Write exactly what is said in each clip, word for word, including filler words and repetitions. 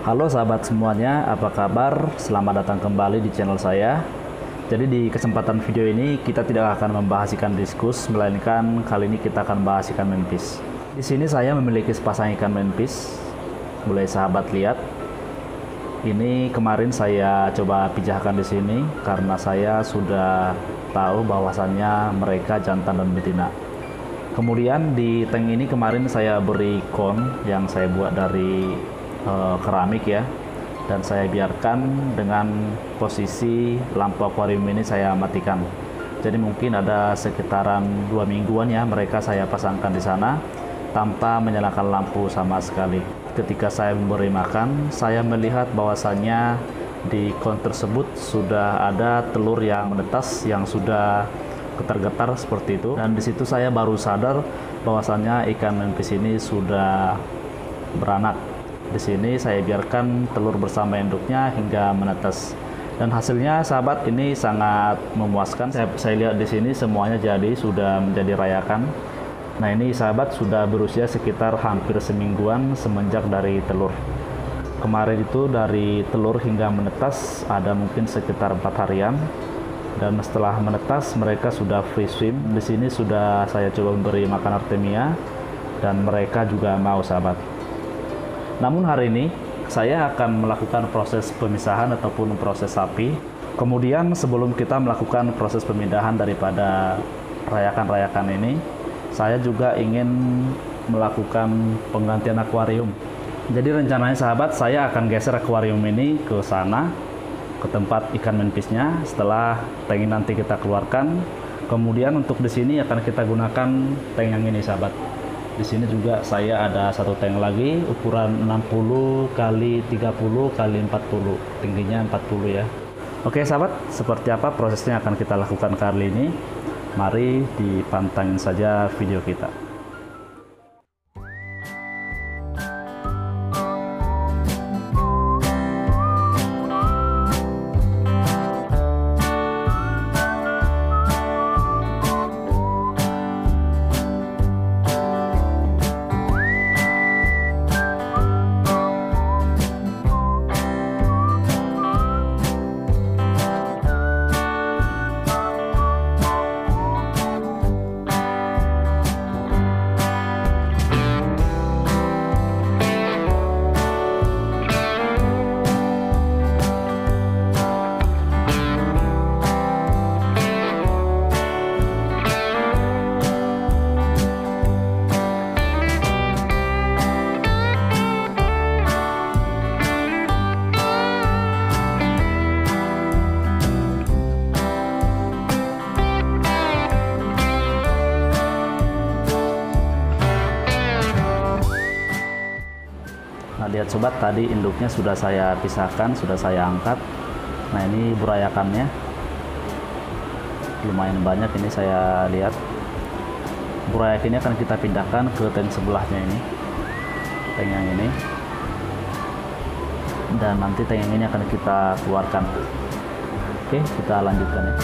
Halo sahabat semuanya, apa kabar? Selamat datang kembali di channel saya. Jadi di kesempatan video ini kita tidak akan membahas ikan diskus, melainkan kali ini kita akan bahas ikan memphis. Di sini saya memiliki sepasang ikan memphis, boleh sahabat lihat. Ini kemarin saya coba pijahkan di sini karena saya sudah tahu bahwasannya mereka jantan dan betina. Kemudian di tank ini kemarin saya beri kon yang saya buat dari keramik ya, dan saya biarkan dengan posisi lampu akuarium ini saya matikan. Jadi mungkin ada sekitaran dua mingguan ya mereka saya pasangkan di sana tanpa menyalakan lampu sama sekali. Ketika saya memberi makan, saya melihat bahwasannya di kon tersebut sudah ada telur yang menetas yang sudah getar-getar seperti itu, dan disitu saya baru sadar bahwasannya ikan memphis ini sudah beranak. Di sini saya biarkan telur bersama induknya hingga menetas, dan hasilnya sahabat ini sangat memuaskan. Saya, saya lihat di sini semuanya jadi sudah menjadi rayakan. Nah ini sahabat sudah berusia sekitar hampir semingguan semenjak dari telur. Kemarin itu dari telur hingga menetas ada mungkin sekitar empat harian, dan setelah menetas mereka sudah free swim. Di sini sudah saya coba memberi makan Artemia dan mereka juga mau sahabat. Namun hari ini saya akan melakukan proses pemisahan ataupun proses sapi. Kemudian sebelum kita melakukan proses pemindahan daripada rayakan-rayakan ini, saya juga ingin melakukan penggantian akuarium. Jadi rencananya sahabat saya akan geser akuarium ini ke sana, ke tempat ikan memphisnya setelah tank ini nanti kita keluarkan. Kemudian untuk di sini akan kita gunakan tank yang ini sahabat. Di sini juga saya ada satu tank lagi ukuran enam puluh kali tiga puluh kali empat puluh, tingginya empat puluh ya. Oke sahabat, seperti apa prosesnya akan kita lakukan kali ini? Mari dipantangin saja video kita. Lihat sobat, tadi induknya sudah saya pisahkan, sudah saya angkat. Nah ini burayakannya lumayan banyak, ini saya lihat. Burayak ini akan kita pindahkan ke tank sebelahnya ini, tank yang ini, dan nanti tank yang ini akan kita keluarkan. Oke, kita lanjutkan ya.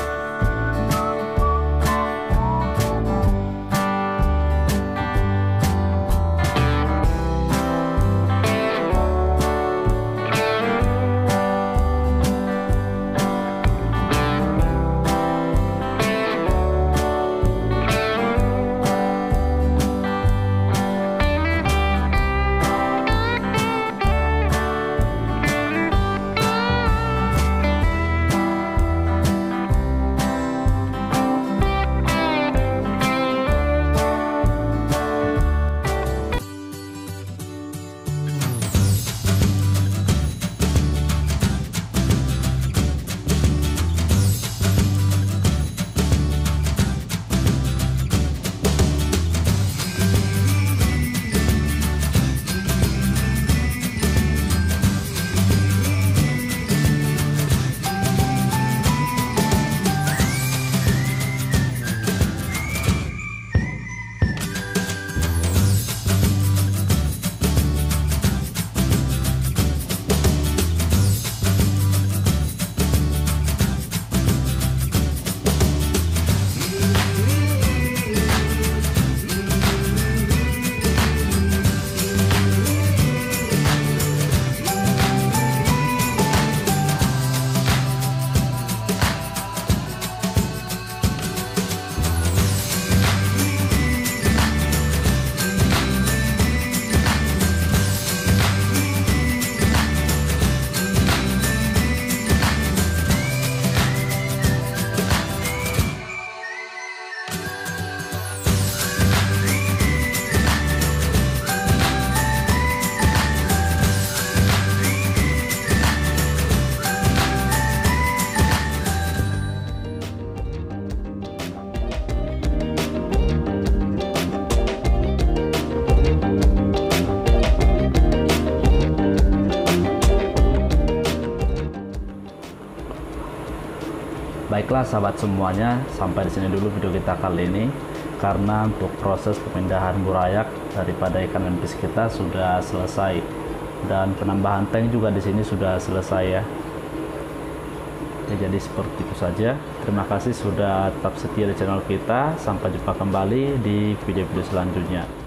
Baiklah sahabat semuanya, sampai di sini dulu video kita kali ini, karena untuk proses pemindahan burayak daripada ikan mempis kita sudah selesai, dan penambahan tank juga di sini sudah selesai ya. Jadi seperti itu saja. Terima kasih sudah tetap setia di channel kita. Sampai jumpa kembali di video-video selanjutnya.